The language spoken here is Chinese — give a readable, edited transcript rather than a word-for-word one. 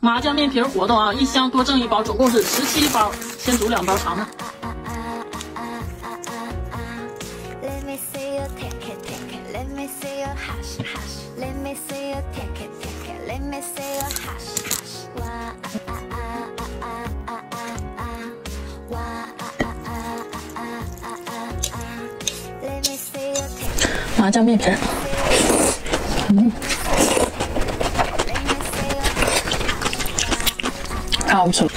麻酱面皮活动啊，一箱多赠一包，总共是17包，先煮2包尝尝。麻酱面皮，太好吃了。